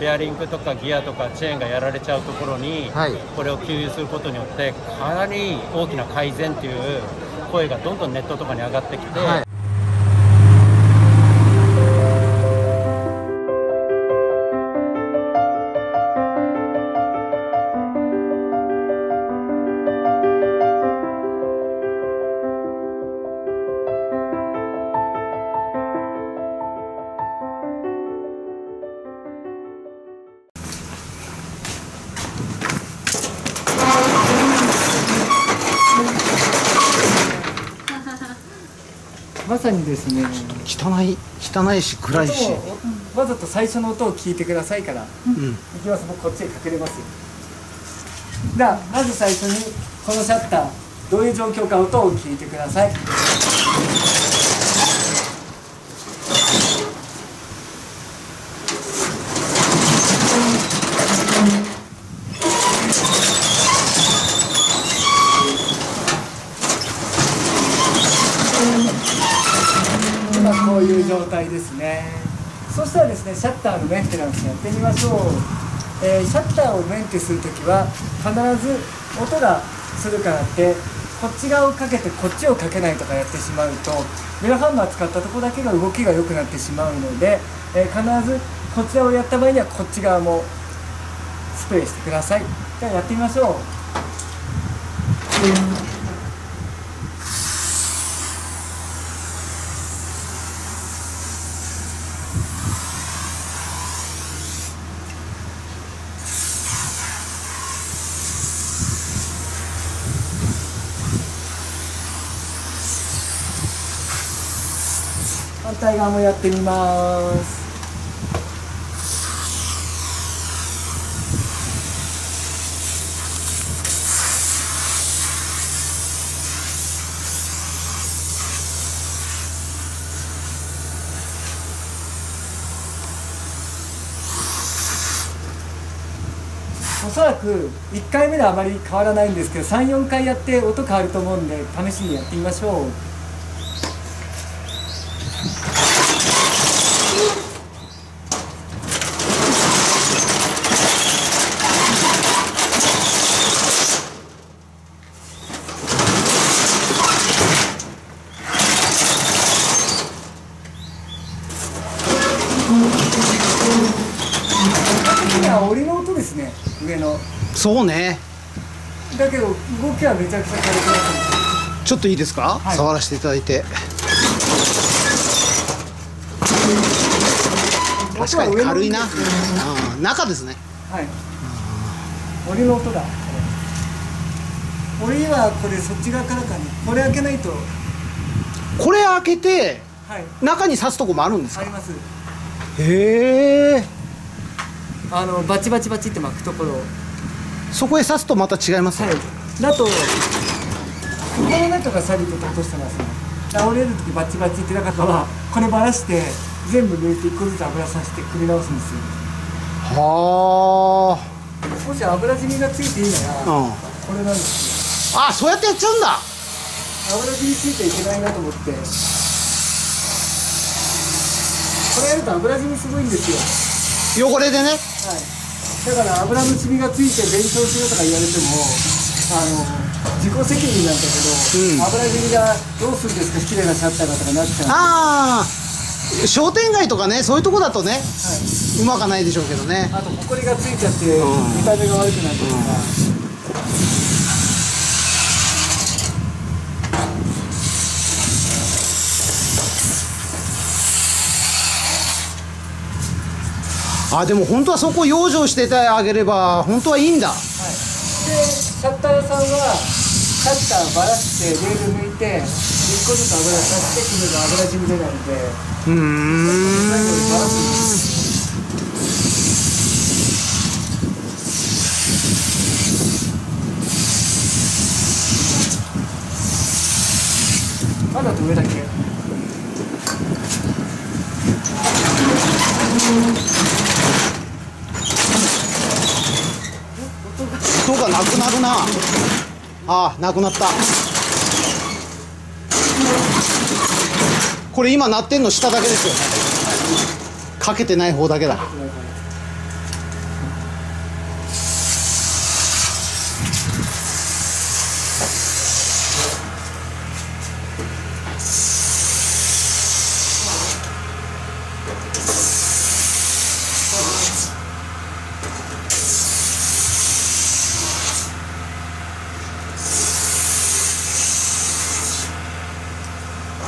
ベアリングとかギアとかチェーンがやられちゃうところに、はい、これを給油することによってかなり大きな改善という声がどんどんネットとかに上がってきて、はい、まさにですね、汚いし暗いし、わざと最初の音を聞いてくださいから、うん、いきます。僕こっちへ隠れますよ。じゃあまず最初にこのシャッターどういう状況か音を聞いてください。こういう状態ですね。そしたらですね、シャッターのメンテナンスやってみましょう。シャッターをメンテするときは必ず音がするからってこっち側をかけてこっちをかけないとかやってしまうとベルハンマー使ったとこだけが動きが良くなってしまうので、必ずこちらをやった場合にはこっち側もスプレーしてください。じゃあやってみましょう。反対側もやってみます。おそらく1回目であまり変わらないんですけど 3,4 回やって音変わると思うんで試しにやってみましょう。檻の音ですね、上の。そうね。だけど動きはめちゃくちゃ軽くなってます。ちょっといいですか、はい、触らせていただいて。確かに軽いな。中ですね。はい。檻の音だ。檻はこれそっち側からかね。これ開けないと。これ開けて、はい、中に刺すとこもあるんですか。あります。へえ。バチバチバチって巻くところ、そこへ刺すとまた違いますね、はい、だとここの中がサビと落としてますね。倒れる時バチバチってなかったらこればらして全部抜いて1個ずつ油さして組み直すんですよ。はあ、もし油染みがついていいなら、うん、これなんですよ。あ、そうやってやっちゃうんだ。油染みついていけないなと思ってこれやると油染みすごいんですよ、汚れでね、はい、だから油の染みがついて弁償しろとか言われても自己責任なんだけど、うん、油染みがどうするんですか、きれいなシャッターだとかなっちゃう。ああ、商店街とかね、そういうとこだとね、はい、うまかないでしょうけどね。あと埃がついちゃって、うん、見た目が悪くなったりとか、うん、あ、でも本当はそこ養生してあげれば本当はいいんだ、はい、でシャッターさんはシャッターばらしてレール抜いて1個ずつ油さしてくるのが油染み出ないので、バラすんです。まだ上だけ音がなくなるな。ああ、なくなった。これ今鳴ってんの下だけですよね。かけてない方だけだ。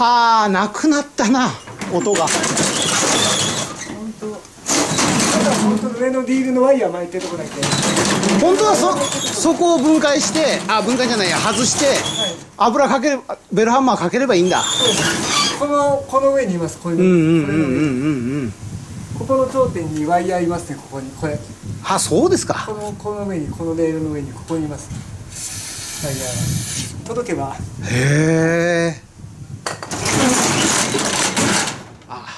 はあ、なくなったな、音が。本当。ただ本当上のディールのワイヤー巻いてるとこだけ。本当はそこを分解して、あ、分解じゃないや、外して、はい、油かければ、ベルハンマーかければいいんだ。この上にいます、こういうの。ここの頂点にワイヤーいますね、ここに、これ。あ、そうですか。この上に、このレールの上に、ここにいます。ワイヤー。届けば。へえ。ああ、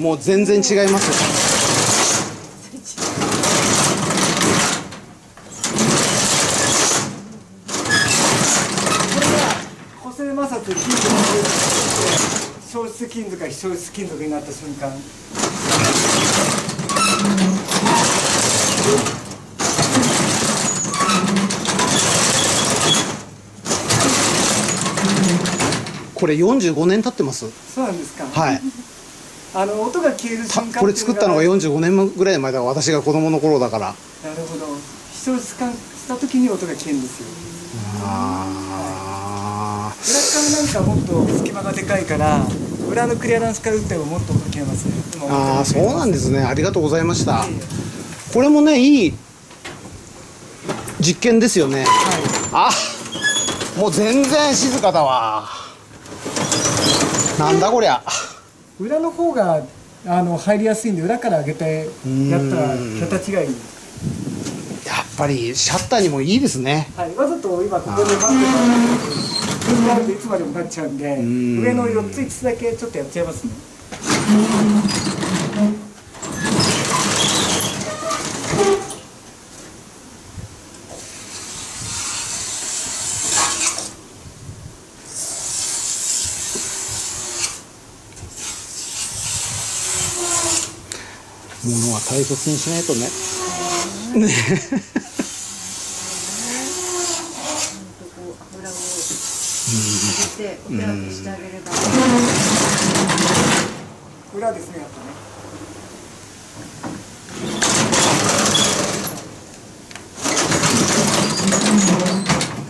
もう全然違います。これが補正摩擦で金属が消失金属が非消失金属になった瞬間、これ45年経ってます。そうなんですか。はい。音が消える瞬間。これ作ったのが45年ぐらい前だから、私が子供の頃だから。なるほど。非消失化した時に音が消えるんですよ。ああ。裏側なんかもっと隙間がでかいから、裏のクリアランスから打ってももっと音が消えますね。ああ、そうなんですね。ありがとうございました。これもね、いい実験ですよね。はい、あ、もう全然静かだわ。なんだこりゃ。裏の方が入りやすいんで、裏から上げてやったら形がいい。やっぱりシャッターにもいいですね。はい、わざと今ここで待ってたんですけど、これやるといつまでもなっちゃうんで、上の4つ5つだけちょっとやっちゃいますね。ものは大切にしないとね。裏ですね、やっぱね。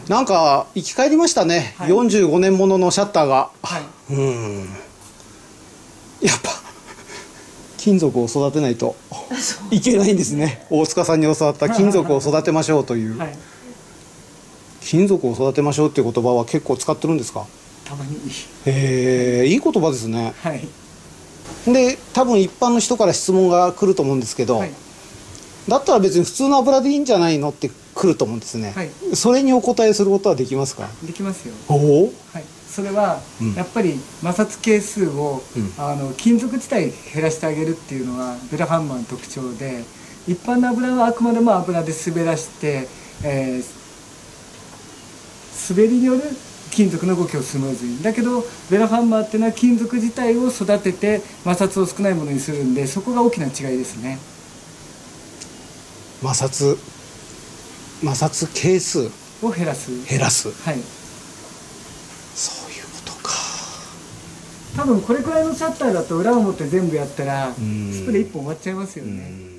なんか生き返りましたね。はい、45年もののシャッターが。はい、やっぱ。金属を育てないといけないんですね。大塚さんに教わった金属を育てましょうという、はい、金属を育てましょうっていう言葉は結構使ってるんですか？たまに。へえ、いい言葉ですね。はい、で、多分一般の人から質問が来ると思うんですけど、はい、だったら別に普通の油でいいんじゃないのって来ると思うんですね。はい、それにお答えすることはできますか？できますよ。おお。はい、それはやっぱり摩擦係数を、金属自体減らしてあげるっていうのはベルハンマーの特徴で、一般の油はあくまでも油で滑らして、滑りによる金属の動きをスムーズに。だけどベルハンマーっていうのは金属自体を育てて摩擦を少ないものにするんで、そこが大きな違いですね。摩擦係数を減らす。はい、多分これくらいのシャッターだと裏表全部やったらスプレー1本終わっちゃいますよね。